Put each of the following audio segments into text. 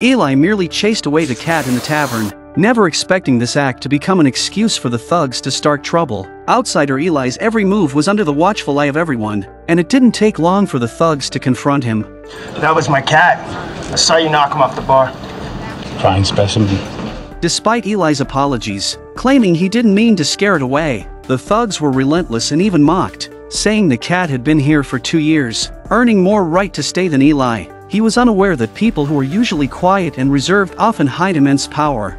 Eli merely chased away the cat in the tavern, never expecting this act to become an excuse for the thugs to start trouble. Outsider Eli's every move was under the watchful eye of everyone, and it didn't take long for the thugs to confront him. That was my cat. I saw you knock him off the bar. Fine specimen. Despite Eli's apologies, claiming he didn't mean to scare it away, the thugs were relentless and even mocked, saying the cat had been here for 2 years, earning more right to stay than Eli. He was unaware that people who are usually quiet and reserved often hide immense power.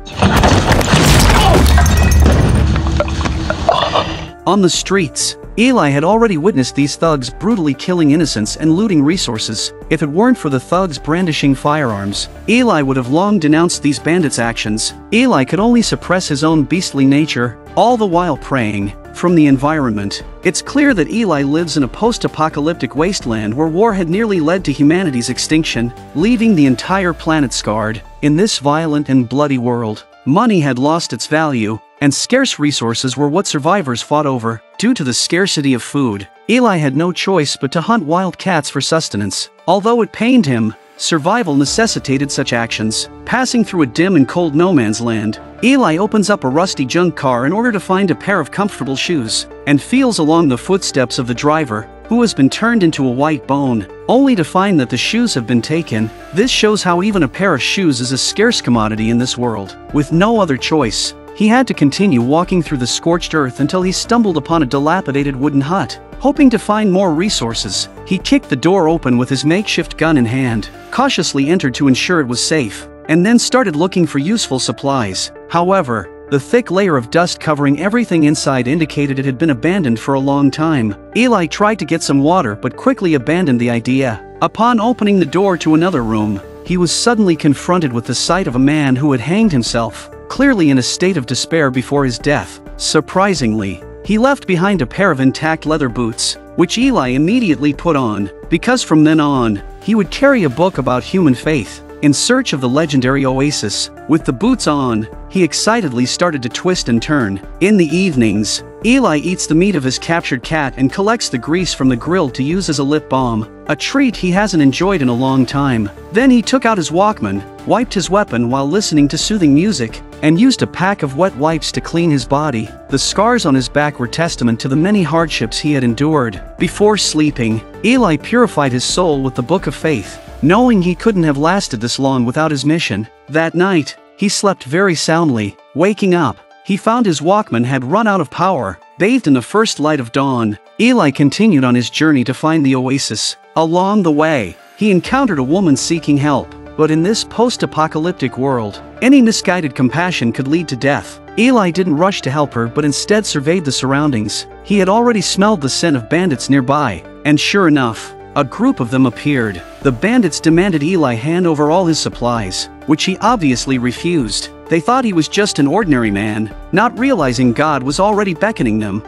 On the streets, Eli had already witnessed these thugs brutally killing innocents and looting resources. If it weren't for the thugs brandishing firearms, Eli would have long denounced these bandits' actions. Eli could only suppress his own beastly nature, all the while praying from the environment. It's clear that Eli lives in a post-apocalyptic wasteland where war had nearly led to humanity's extinction, leaving the entire planet scarred. In this violent and bloody world, money had lost its value, and scarce resources were what survivors fought over. Due to the scarcity of food, Eli had no choice but to hunt wild cats for sustenance. Although it pained him, survival necessitated such actions. Passing through a dim and cold no-man's land, Eli opens up a rusty junk car in order to find a pair of comfortable shoes, and feels along the footsteps of the driver, who has been turned into a white bone, only to find that the shoes have been taken. This shows how even a pair of shoes is a scarce commodity in this world. With no other choice, he had to continue walking through the scorched earth until he stumbled upon a dilapidated wooden hut. Hoping to find more resources, he kicked the door open with his makeshift gun in hand, cautiously entered to ensure it was safe, and then started looking for useful supplies. However, the thick layer of dust covering everything inside indicated it had been abandoned for a long time. Eli tried to get some water but quickly abandoned the idea. Upon opening the door to another room, he was suddenly confronted with the sight of a man who had hanged himself, clearly in a state of despair before his death. Surprisingly, he left behind a pair of intact leather boots, which Eli immediately put on, because from then on, he would carry a book about human faith. In search of the legendary oasis, with the boots on, he excitedly started to twist and turn. In the evenings, Eli eats the meat of his captured cat and collects the grease from the grill to use as a lip balm, a treat he hasn't enjoyed in a long time. Then he took out his Walkman, wiped his weapon while listening to soothing music, and used a pack of wet wipes to clean his body. The scars on his back were testament to the many hardships he had endured. Before sleeping, Eli purified his soul with the Book of Faith, knowing he couldn't have lasted this long without his mission. That night, he slept very soundly. Waking up, he found his Walkman had run out of power. Bathed in the first light of dawn, Eli continued on his journey to find the oasis. Along the way, he encountered a woman seeking help. But in this post-apocalyptic world, any misguided compassion could lead to death. Eli didn't rush to help her but instead surveyed the surroundings. He had already smelled the scent of bandits nearby, and sure enough, a group of them appeared. The bandits demanded Eli hand over all his supplies, which he obviously refused. They thought he was just an ordinary man, not realizing God was already beckoning them.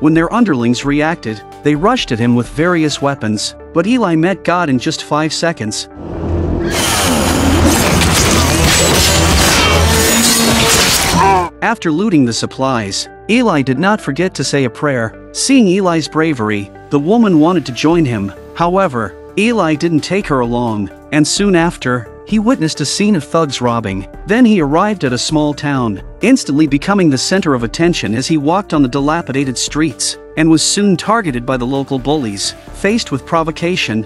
When their underlings reacted, they rushed at him with various weapons, but Eli met God in just 5 seconds. After looting the supplies, Eli did not forget to say a prayer. Seeing Eli's bravery, the woman wanted to join him. However, Eli didn't take her along, and soon after, he witnessed a scene of thugs robbing. Then he arrived at a small town, instantly becoming the center of attention as he walked on the dilapidated streets, and was soon targeted by the local bullies. Faced with provocation,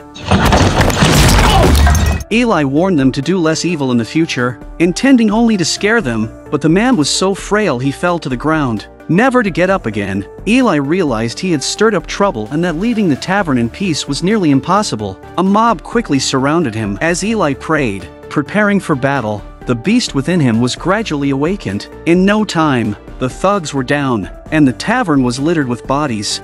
Eli warned them to do less evil in the future, intending only to scare them, but the man was so frail he fell to the ground, never to get up again. Eli realized he had stirred up trouble and that leaving the tavern in peace was nearly impossible. A mob quickly surrounded him. As Eli prayed, preparing for battle, the beast within him was gradually awakened. In no time, the thugs were down, and the tavern was littered with bodies.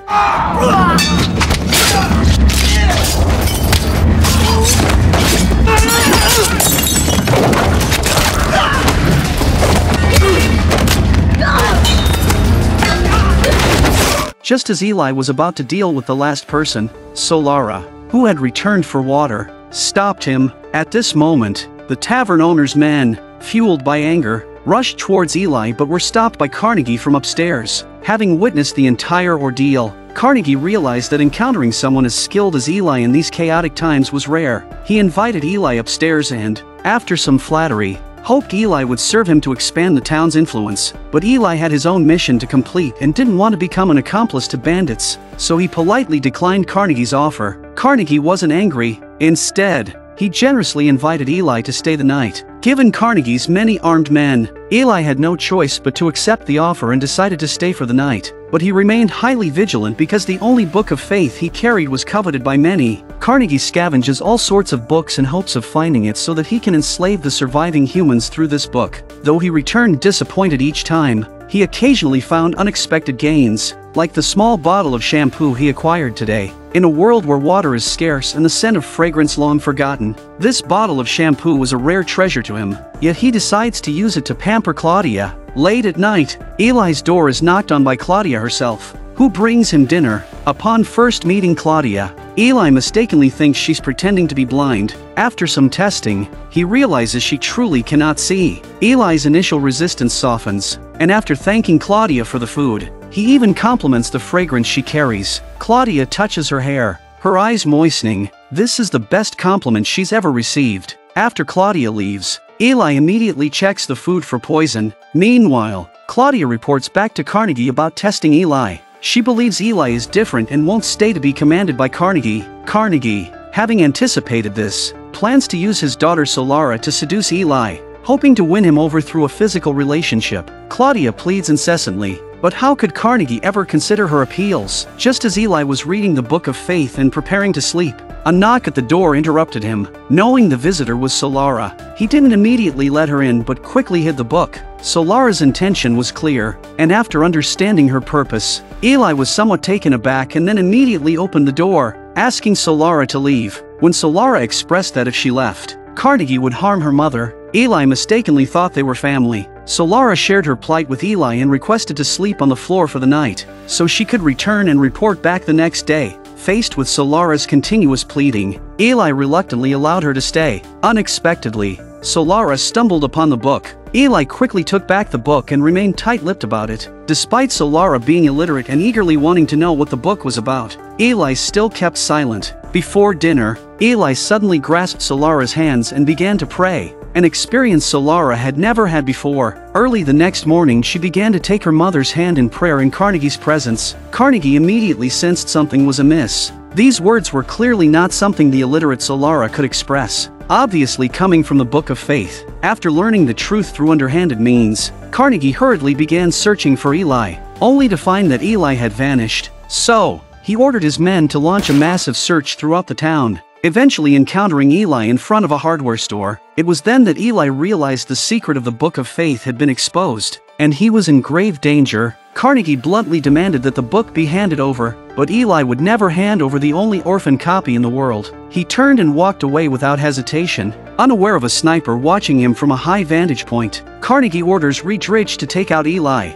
Just as Eli was about to deal with the last person, Solara, who had returned for water, stopped him. At this moment, the tavern owner's men, fueled by anger, rushed towards Eli but were stopped by Carnegie from upstairs. Having witnessed the entire ordeal, Carnegie realized that encountering someone as skilled as Eli in these chaotic times was rare. He invited Eli upstairs and, after some flattery, hoped Eli would serve him to expand the town's influence, but Eli had his own mission to complete and didn't want to become an accomplice to bandits, so he politely declined Carnegie's offer. Carnegie wasn't angry. Instead, he generously invited Eli to stay the night. Given Carnegie's many armed men, Eli had no choice but to accept the offer and decided to stay for the night. But he remained highly vigilant because the only Book of Faith he carried was coveted by many. Carnegie scavenges all sorts of books in hopes of finding it so that he can enslave the surviving humans through this book. Though he returned disappointed each time, he occasionally found unexpected gains, like the small bottle of shampoo he acquired today. In a world where water is scarce and the scent of fragrance long forgotten, this bottle of shampoo was a rare treasure to him, yet he decides to use it to pamper Claudia. Late at night, Eli's door is knocked on by Claudia herself, who brings him dinner. Upon first meeting Claudia, Eli mistakenly thinks she's pretending to be blind. After some testing, he realizes she truly cannot see. Eli's initial resistance softens, and after thanking Claudia for the food, he even compliments the fragrance she carries. Claudia touches her hair, her eyes moistening. This is the best compliment she's ever received. After Claudia leaves, Eli immediately checks the food for poison. Meanwhile, Claudia reports back to Carnegie about testing Eli. She believes Eli is different and won't stay to be commanded by Carnegie. Carnegie, having anticipated this, plans to use his daughter Solara to seduce Eli, hoping to win him over through a physical relationship. Claudia pleads incessantly. But how could Carnegie ever consider her appeals? Just as Eli was reading the Book of Faith and preparing to sleep, a knock at the door interrupted him. Knowing the visitor was Solara, he didn't immediately let her in but quickly hid the book. Solara's intention was clear, and after understanding her purpose, Eli was somewhat taken aback and then immediately opened the door, asking Solara to leave. When Solara expressed that if she left, Carnegie would harm her mother, Eli mistakenly thought they were family. Solara shared her plight with Eli and requested to sleep on the floor for the night, so she could return and report back the next day. Faced with Solara's continuous pleading, Eli reluctantly allowed her to stay. Unexpectedly, Solara stumbled upon the book. Eli quickly took back the book and remained tight-lipped about it. Despite Solara being illiterate and eagerly wanting to know what the book was about, Eli still kept silent. Before dinner, Eli suddenly grasped Solara's hands and began to pray. An experience Solara had never had before. Early the next morning, she began to take her mother's hand in prayer in Carnegie's presence. Carnegie immediately sensed something was amiss. These words were clearly not something the illiterate Solara could express, obviously coming from the Book of Faith. After learning the truth through underhanded means, Carnegie hurriedly began searching for Eli, only to find that Eli had vanished. So, he ordered his men to launch a massive search throughout the town, eventually encountering Eli in front of a hardware store. It was then that Eli realized the secret of the Book of Faith had been exposed, and he was in grave danger. Carnegie bluntly demanded that the book be handed over, but Eli would never hand over the only orphan copy in the world. He turned and walked away without hesitation, unaware of a sniper watching him from a high vantage point. Carnegie orders Redridge to take out Eli.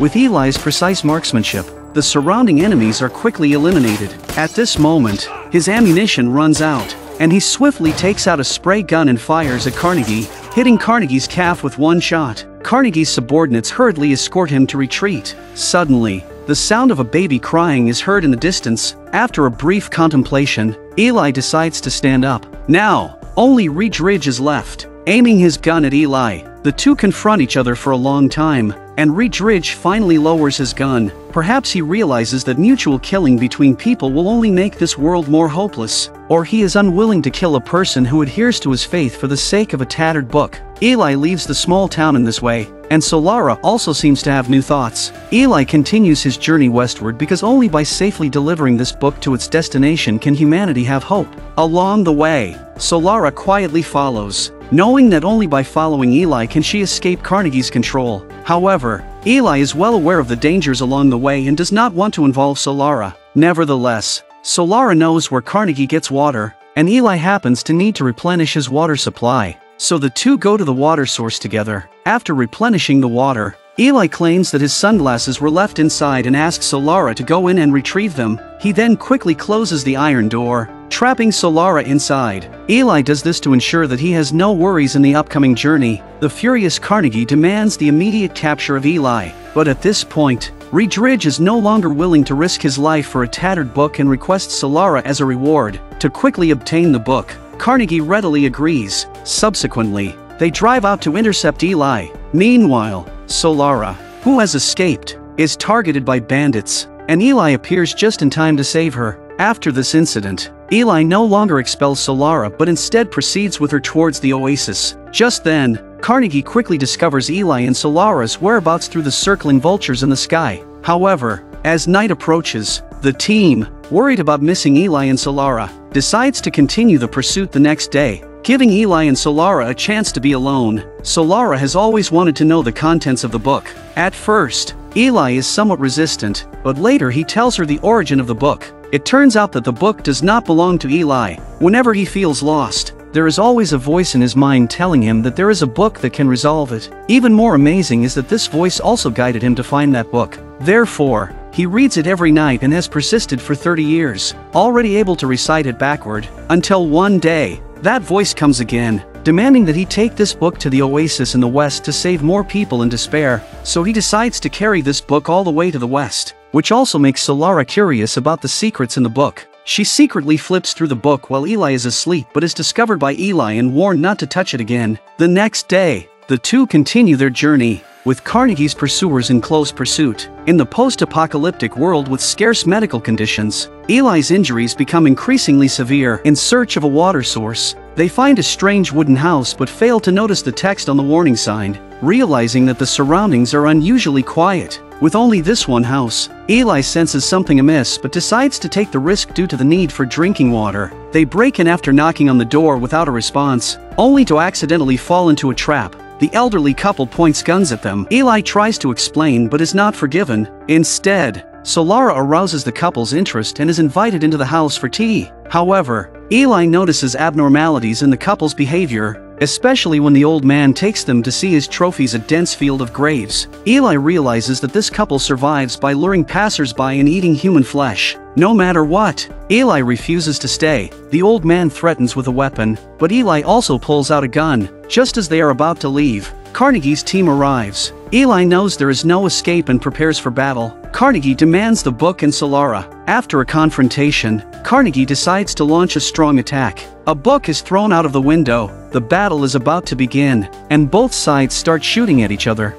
With Eli's precise marksmanship, the surrounding enemies are quickly eliminated. At this moment, his ammunition runs out, and he swiftly takes out a spray gun and fires at Carnegie, hitting Carnegie's calf with one shot. Carnegie's subordinates hurriedly escort him to retreat. Suddenly, the sound of a baby crying is heard in the distance. After a brief contemplation, Eli decides to stand up. Now, only Redridge is left. Aiming his gun at Eli, the two confront each other for a long time, and Redridge finally lowers his gun. Perhaps he realizes that mutual killing between people will only make this world more hopeless, or he is unwilling to kill a person who adheres to his faith for the sake of a tattered book. Eli leaves the small town in this way, and Solara also seems to have new thoughts. Eli continues his journey westward because only by safely delivering this book to its destination can humanity have hope. Along the way, Solara quietly follows, knowing that only by following Eli can she escape Carnegie's control. However, Eli is well aware of the dangers along the way and does not want to involve Solara. Nevertheless, Solara knows where Carnegie gets water, and Eli happens to need to replenish his water supply. So the two go to the water source together. After replenishing the water, Eli claims that his sunglasses were left inside and asks Solara to go in and retrieve them. He then quickly closes the iron door, trapping Solara inside. Eli does this to ensure that he has no worries in the upcoming journey. The furious Carnegie demands the immediate capture of Eli, but at this point, Redridge is no longer willing to risk his life for a tattered book and requests Solara as a reward to quickly obtain the book. Carnegie readily agrees. Subsequently, they drive out to intercept Eli. Meanwhile, Solara, who has escaped, is targeted by bandits, and Eli appears just in time to save her. After this incident, Eli no longer expels Solara but instead proceeds with her towards the oasis. Just then, Carnegie quickly discovers Eli and Solara's whereabouts through the circling vultures in the sky. However, as night approaches, the team, worried about missing Eli and Solara, decides to continue the pursuit the next day, giving Eli and Solara a chance to be alone. Solara has always wanted to know the contents of the book. At first, Eli is somewhat resistant, but later he tells her the origin of the book. It turns out that the book does not belong to Eli. Whenever he feels lost, there is always a voice in his mind telling him that there is a book that can resolve it. Even more amazing is that this voice also guided him to find that book. Therefore, he reads it every night and has persisted for 30 years, already able to recite it backward, until one day, that voice comes again, demanding that he take this book to the oasis in the west to save more people in despair. So he decides to carry this book all the way to the west, which also makes Solara curious about the secrets in the book. She secretly flips through the book while Eli is asleep but is discovered by Eli and warned not to touch it again. The next day, the two continue their journey, with Carnegie's pursuers in close pursuit. In the post-apocalyptic world with scarce medical conditions, Eli's injuries become increasingly severe. In search of a water source, they find a strange wooden house but fail to notice the text on the warning sign, realizing that the surroundings are unusually quiet. With only this one house, Eli senses something amiss but decides to take the risk due to the need for drinking water. They break in after knocking on the door without a response, only to accidentally fall into a trap. The elderly couple points guns at them. Eli tries to explain but is not forgiven. Instead, Solara arouses the couple's interest and is invited into the house for tea. However, Eli notices abnormalities in the couple's behavior, especially when the old man takes them to see his trophies, a dense field of graves. Eli realizes that this couple survives by luring passers-by and eating human flesh. No matter what, Eli refuses to stay. The old man threatens with a weapon, but Eli also pulls out a gun. Just as they are about to leave, Carnegie's team arrives. Eli knows there is no escape and prepares for battle. Carnegie demands the book and Solara. After a confrontation, Carnegie decides to launch a strong attack. A book is thrown out of the window. The battle is about to begin, and both sides start shooting at each other.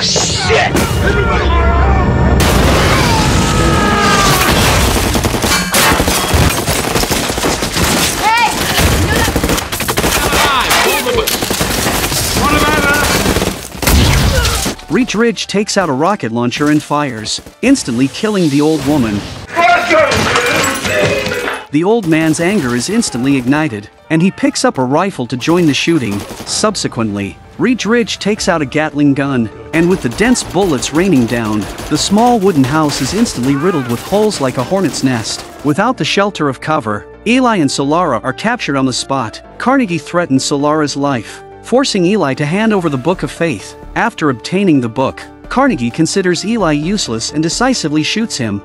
Shit! Everybody! Redridge takes out a rocket launcher and fires, instantly killing the old woman. The old man's anger is instantly ignited, and he picks up a rifle to join the shooting. Subsequently, Redridge takes out a Gatling gun, and with the dense bullets raining down, the small wooden house is instantly riddled with holes like a hornet's nest. Without the shelter of cover, Eli and Solara are captured on the spot. Carnegie threatens Solara's life, forcing Eli to hand over the Book of Faith. After obtaining the book, Carnegie considers Eli useless and decisively shoots him.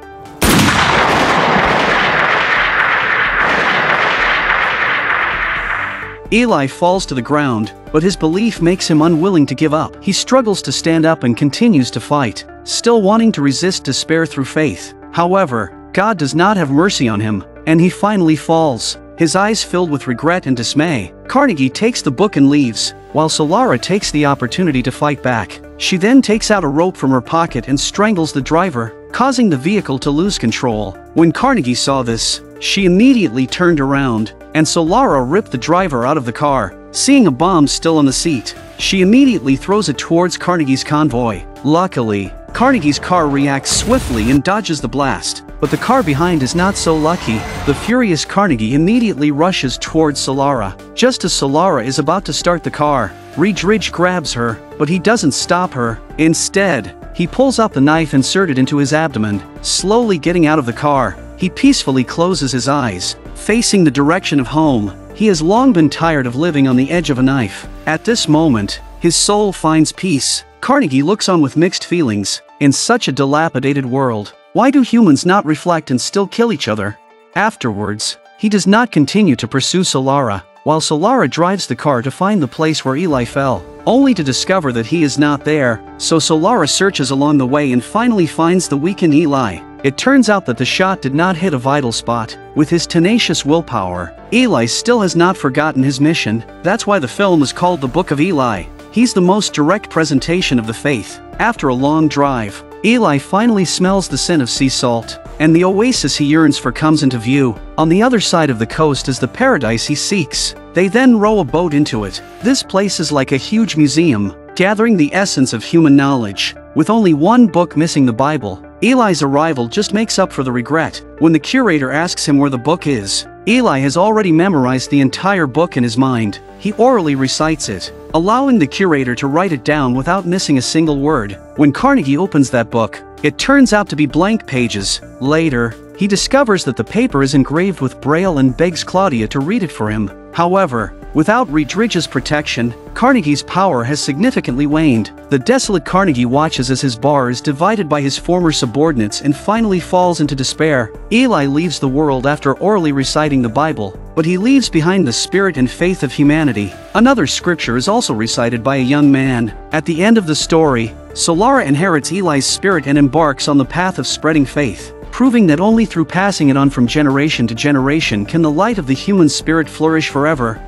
Eli falls to the ground, but his belief makes him unwilling to give up. He struggles to stand up and continues to fight, still wanting to resist despair through faith. However, God does not have mercy on him, and he finally falls, his eyes filled with regret and dismay. Carnegie takes the book and leaves, while Solara takes the opportunity to fight back. She then takes out a rope from her pocket and strangles the driver, causing the vehicle to lose control. When Carnegie saw this, she immediately turned around, and Solara ripped the driver out of the car. Seeing a bomb still on the seat, she immediately throws it towards Carnegie's convoy. Luckily, Carnegie's car reacts swiftly and dodges the blast, but the car behind is not so lucky. The furious Carnegie immediately rushes towards Solara. Just as Solara is about to start the car, Redridge grabs her, but he doesn't stop her. Instead, he pulls out the knife inserted into his abdomen. Slowly getting out of the car, he peacefully closes his eyes, facing the direction of home. He has long been tired of living on the edge of a knife. At this moment, his soul finds peace. Carnegie looks on with mixed feelings. In such a dilapidated world, why do humans not reflect and still kill each other? Afterwards, he does not continue to pursue Solara, while Solara drives the car to find the place where Eli fell, only to discover that he is not there, so Solara searches along the way and finally finds the weakened Eli. It turns out that the shot did not hit a vital spot. With his tenacious willpower, Eli still has not forgotten his mission. That's why the film is called The Book of Eli. He's the most direct presentation of the faith. After a long drive, Eli finally smells the scent of sea salt, and the oasis he yearns for comes into view. On the other side of the coast is the paradise he seeks. They then row a boat into it. This place is like a huge museum, gathering the essence of human knowledge. With only one book missing, the Bible, Eli's arrival just makes up for the regret. When the curator asks him where the book is, Eli has already memorized the entire book in his mind. He orally recites it, allowing the curator to write it down without missing a single word. When Carnegie opens that book, it turns out to be blank pages. Later, he discovers that the paper is engraved with Braille and begs Claudia to read it for him. However, without Redridge's protection, Carnegie's power has significantly waned. The desolate Carnegie watches as his bar is divided by his former subordinates and finally falls into despair. Eli leaves the world after orally reciting the Bible, but he leaves behind the spirit and faith of humanity. Another scripture is also recited by a young man. At the end of the story, Solara inherits Eli's spirit and embarks on the path of spreading faith, proving that only through passing it on from generation to generation can the light of the human spirit flourish forever.